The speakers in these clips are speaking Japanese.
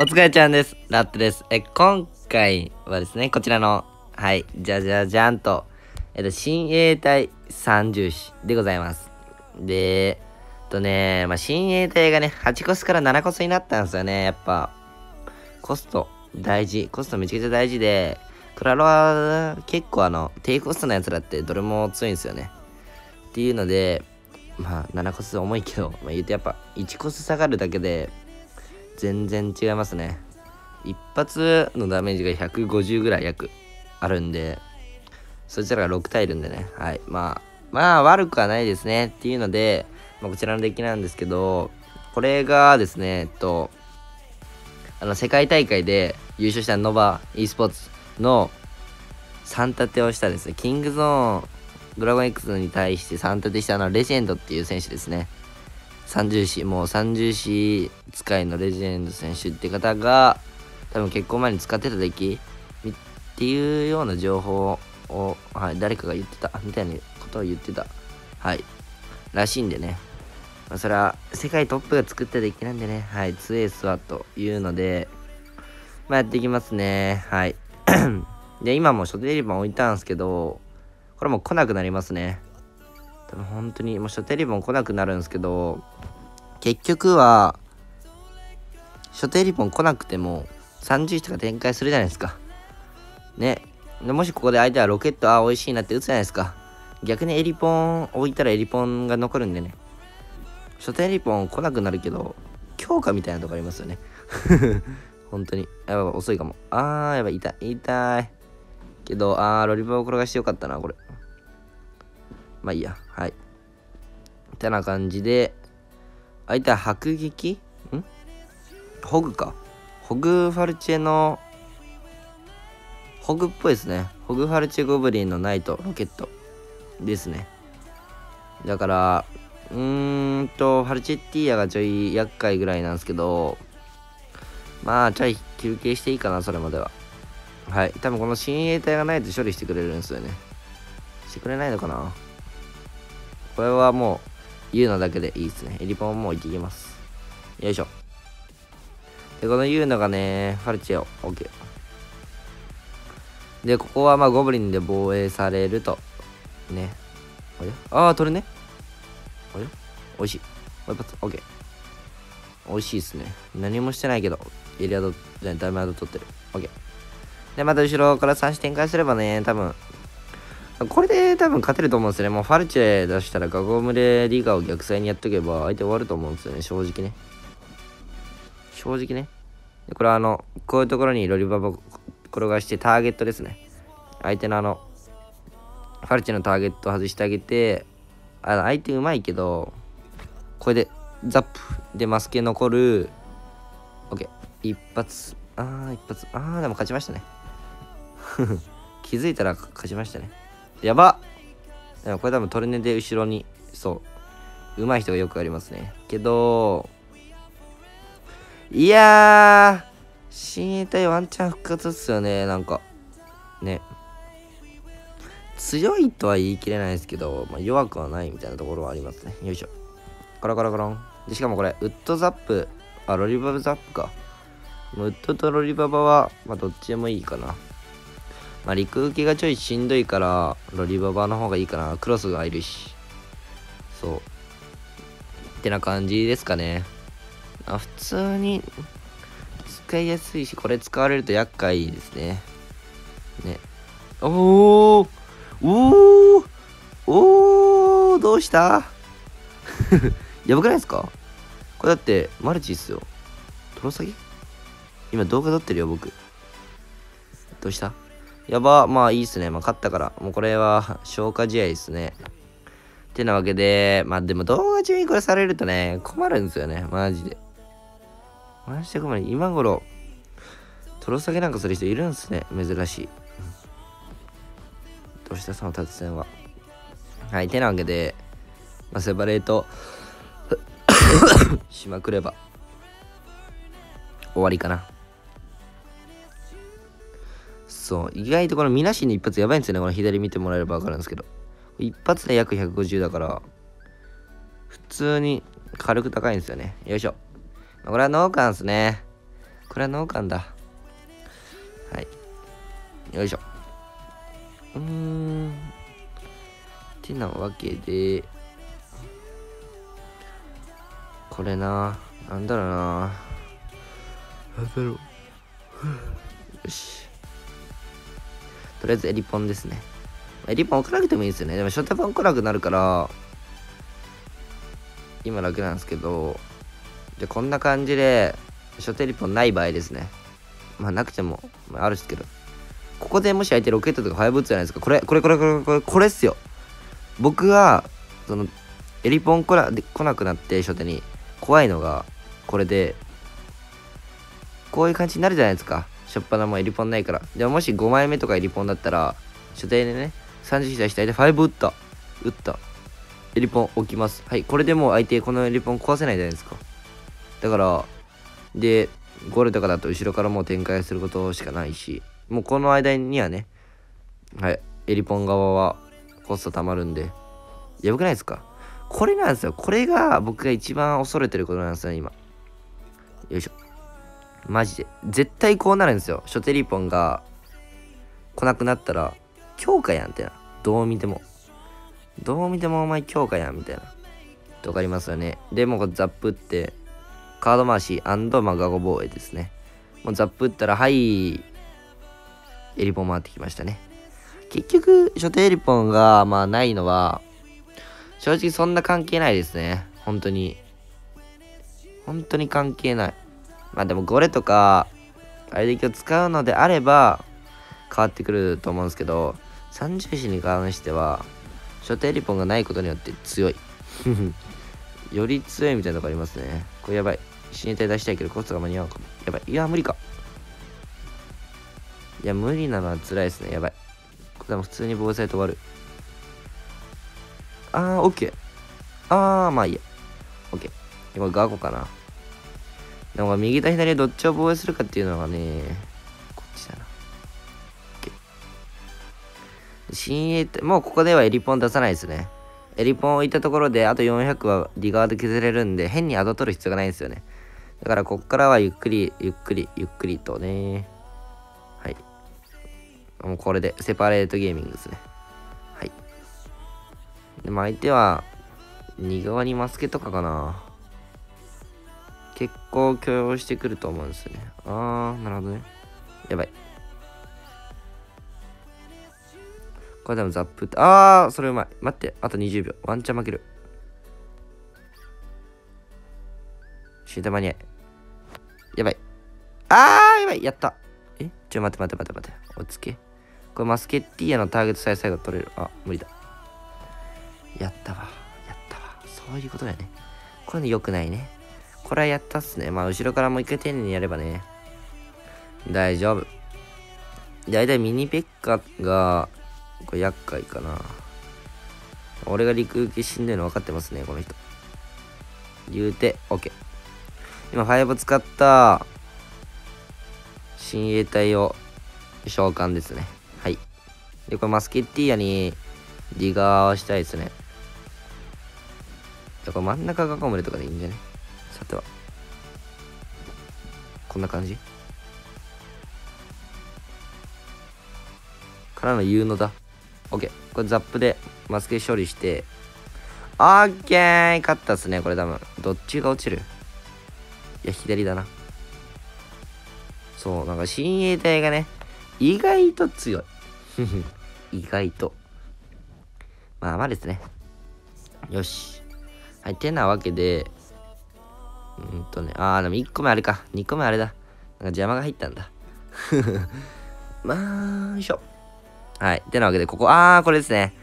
お疲れちゃんです。ラットです。今回はですね、こちらの、はい、じゃじゃじゃんと、親衛隊三銃士でございます。で、親衛隊がね、8コスから7コスになったんですよね。やっぱ、コスト大事。コストめちゃくちゃ大事で、クラロは結構低コストのやつらってどれも強いんですよね。っていうので、まあ、7コス重いけど、まあ、言うとやっぱ1コス下がるだけで、全然違いますね。一発のダメージが150ぐらい約あるんで、そちらが6体いるんでね。はい。まあ悪くはないですね。っていうので、まあ、こちらのデッキなんですけど、これがですね、世界大会で優勝したノバ e スポーツの3立てをしたですね、キングゾーンドラゴン X に対して3立てしたレジェンドっていう選手ですね。三銃士、もう三銃士使いのレジェンド選手って方が、多分結婚前に使ってたデッキっていうような情報を、はい、誰かが言ってた、みたいなことを言ってた。はい。らしいんでね。まあ、それは世界トップが作ったデッキなんでね。はい。強いスワというので、まあやっていきますね。はい。で、今も初手リボン置いたんですけど、これもう来なくなりますね。多分本当に、もう初手リボン来なくなるんですけど、結局は、初手リボン来なくても、30とか展開するじゃないですか。ね。もしここで相手はロケット、あ、美味しいなって打つじゃないですか。逆にエリポン置いたらエリポンが残るんでね。初手リボン来なくなるけど、強化みたいなとこありますよね。本当に。やばい、遅いかも。あー、やばい、痛い。けど、あー、ロリボンを転がしてよかったな、これ。まあいいや、はい。ってな感じで、相手は迫撃？ん？ホグか。ホグファルチェの、ホグっぽいですね。ホグファルチェゴブリンのナイト、ロケットですね。だから、ファルチェッティアがちょい厄介ぐらいなんですけど、まあ、ちょい休憩していいかな、それまでは。はい。多分この親衛隊がないと処理してくれるんですよね。してくれないのかな？これはもう、ユーナだけでいいですね。エリポンもう行ってきます。よいしょ。で、このユーナがね、ファルチェを、OK。で、ここはまあ、ゴブリンで防衛されると。ね。あれ？あー、取るね。あれ？おいしい。もう一発、OK。おいしいですね。何もしてないけど、エリアド、じゃあダメージ取ってる。OK。で、また後ろから3子展開すればね、多分、これで多分勝てると思うんですよね。もうファルチェ出したらガゴムレリガを逆サイにやっとけば相手終わると思うんですよね。正直ね。でこれはこういうところにロリババを転がしてターゲットですね。相手のファルチェのターゲットを外してあげて、相手うまいけど、これでザップでマスケ残る。OK。一発。あー、でも勝ちましたね。気づいたら勝ちましたね。やばっ！でもこれ多分トルネで後ろに、そう。上手い人がよくありますね。けど、いやー、親衛隊ワンチャン復活っすよね、なんか。ね。強いとは言い切れないですけど、まあ、弱くはないみたいなところはありますね。よいしょ。コロコロコロン。で、しかもこれ、ウッドザップ、あ、ロリババザップか。ウッドとロリババは、まあ、どっちでもいいかな。まあ、陸受けがちょいしんどいから、ロリババの方がいいかな。クロスがいるし。そう。ってな感じですかね。あ、普通に、使いやすいし、これ使われると厄介ですね。ね。おーどうしたやばくないですかこれだって、マルチっすよ。トロサギ今動画撮ってるよ、僕。どうしたやば、まあいいっすね。まあ勝ったから。もうこれは消化試合ですね。ってなわけで、まあでも動画中にこれされるとね、困るんですよね。マジで困る。今頃、トロ下げなんかする人いるんですね。珍しい。どうしたその達戦は。はい、てなわけで、まあセバレートしまくれば終わりかな。そう意外とこのみなしに一発やばいんですよね。この左見てもらえれば分かるんですけど、一発で約150だから普通に軽く高いんですよね。よいしょ。これはノーカンですね。これは脳幹だ。はい。よいしょ。ってなわけで、これな、なんだろうな。なんだろう。よし。とりあえずエリポンですね。エリポン置かなくてもいいですよね。でもショタパン来なくなるから、今楽なんですけど、じゃこんな感じで、ショタエリポンない場合ですね。まあなくても、まあ、あるんですけど。ここでもし相手ロケットとかファイブ打つじゃないですか。これっすよ。僕は、その、エリポン来なくなって、ショタに。怖いのが、これで、こういう感じになるじゃないですか。初っ端もエリポンないから。でももし5枚目とかエリポンだったら、初手でね、30試合したいで5打った。エリポン置きます。はい、これでもう相手、このエリポン壊せないじゃないですか。だから、で、ゴールとかだと後ろからもう展開することしかないし、もうこの間にはね、はい、エリポン側はコストたまるんで、やばくないですか？これなんですよ。これが僕が一番恐れてることなんですよ、今。よいしょ。マジで絶対こうなるんですよ。初手エリポンが来なくなったら強化やんってな。どう見てもお前強化やんみたいな。わかりますよね。でもうザップってカード回し&マガゴ防衛ですね。もうザップったらはいエリポン回ってきましたね。結局初手エリポンがまあないのは正直そんな関係ないですね。本当に関係ない。まあでもゴレとかあれで今日使うのであれば変わってくると思うんですけど、30に関しては初手エリポンがないことによって強いより強いみたいなとこありますね。これやばい。死に体出したいけどコストが間に合うかも。やばい。いや無理か。いや無理なのは辛いですね。やばい。これも普通に防災と終わる。あーオッケー。あーまあいいやオッケー。今ガーコかな。でも右と左どっちを防衛するかっていうのがね、こっちだな。新鋭って、もうここではエリポン出さないですね。エリポン置いたところで、あと400はリガード削れるんで、変に宿取る必要がないんですよね。だからこっからはゆっくりとね。はい。もうこれで、セパレートゲーミングですね。はい。でも相手は、2側にマスケとかかな。結構許容してくると思うんですよね。あー、なるほどね。やばい。これでもザップって、あー、それうまい。待って、あと20秒。ワンチャン負ける。シューター間に合い。やばい。あー、やばい。やった。え？ちょ、待って。落ち着け。これマスケッティアのターゲットさえ最後取れる。あ、無理だ。やったわ。そういうことだよね。これね、良くないね。これはやったっすね。まあ、後ろからもう一回丁寧にやればね。大丈夫。だいたいミニペッカが、これ厄介かな。俺が陸受けしんどいの分かってますね、この人。言うて、OK。今、5使った、親衛隊を召喚ですね。はい。で、これマスケッティアに、ディガーをしたいですね。これ真ん中囲むれとかでいいんじゃね？さてはこんな感じからの有能だ。オッケー。これザップでマスケ処理してオッケー。勝ったっすね。これ多分どっちが落ちる？いや左だな。そうなんか親衛隊がね意外と強い意外とまあまあですね。よし。はい。てなわけであーでも1個目あれか。2個目あれだ。なんか邪魔が入ったんだ。まあ、よいしょ。はい。てなわけで、ここ、あー、これですね。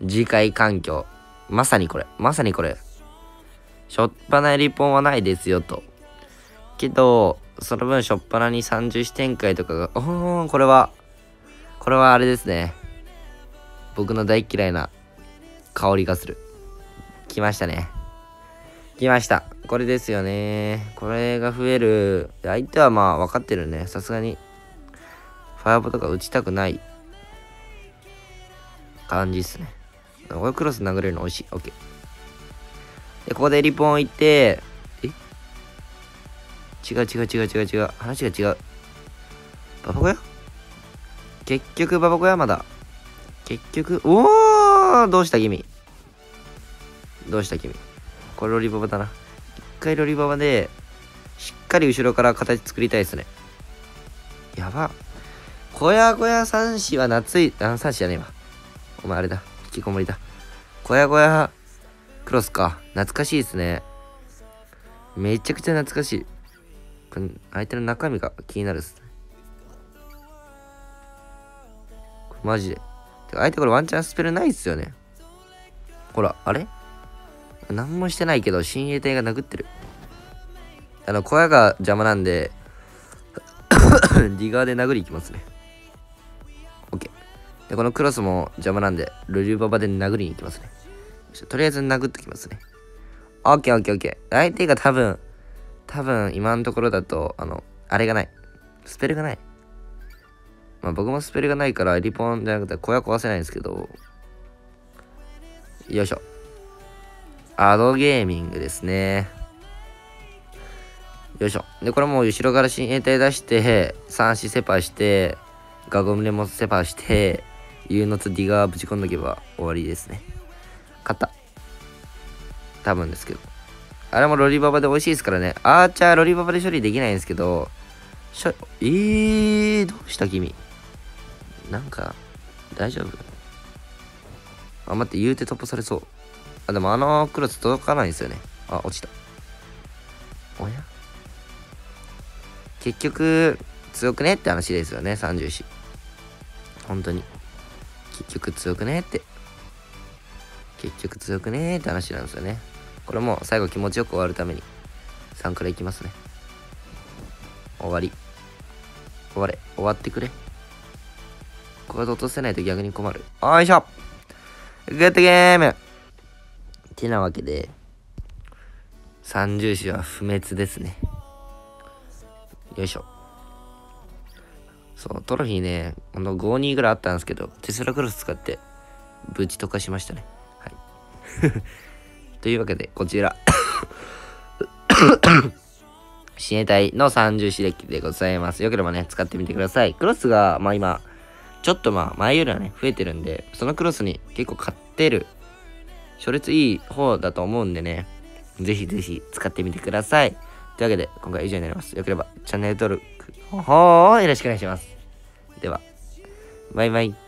次回環境。まさにこれ。しょっぱなエリポンはないですよ、と。けど、その分しょっぱなに30視点回とかが、おー、これはあれですね。僕の大嫌いな香りがする。来ましたね。来ました。これですよね。これが増える。相手はまあ分かってるね。さすがに。ファイアボとか打ちたくない感じっすね。これクロス殴れるの美味しい。オッケー。で、ここでエリポン置いて、え？違う。話が違う。ババ小屋？結局ババ小屋まだ。結局、おお！どうした君。これロリババだな。一回ロリババで、しっかり後ろから形作りたいですね。やば。小屋小屋三子は夏い、あ、三子じゃねえわ。お前あれだ。引きこもりだ。小屋小屋クロスか。懐かしいですね。めちゃくちゃ懐かしい。これ相手の中身が気になるっすね。これマジで。相手これワンチャンスペルないっすよね。ほら、あれ何もしてないけど、親衛隊が殴ってる。小屋が邪魔なんで、リガーで殴りいきますね。OK。で、このクロスも邪魔なんで、ルリューババで殴りに行きますね。とりあえず殴っときますね。OK。相手が多分今のところだと、あれがない。スペルがない。まあ僕もスペルがないから、リポンじゃなくて小屋壊せないんですけど。よいしょ。アドゲーミングですね。よいしょ。で、これもう後ろから親衛隊出して、三子セパして、ガゴムレもセパして、ユーノツディガーぶち込んどけば終わりですね。勝った。多分ですけど。あれもロリババで美味しいですからね。アーチャーロリババで処理できないんですけど、どうした君。なんか、大丈夫？あ、待って、言うて突破されそう。あ、でもクロス届かないんですよね。あ、落ちた。おや？結局、強くねって話ですよね、34。本当に。結局強くねって話なんですよね。これも最後気持ちよく終わるために、3からいきますね。終わり。終わってくれ。こうやって落とせないと逆に困る。よいしょ！グッドゲーム！ってなわけで、34は不滅ですね。よいしょ。そう、トロフィーね、5-2ぐらいあったんですけど、テスラクロス使って、ぶち溶かしましたね。はい。というわけで、こちら。親衛隊の34デッキでございます。よければね、使ってみてください。クロスが、まあ今、ちょっとまあ前よりはね、増えてるんで、そのクロスに結構勝ってる、勝率いい方だと思うんでね、ぜひぜひ使ってみてください。というわけで、今回は以上になります。よければチャンネル登録、よろしくお願いします。では、バイバイ。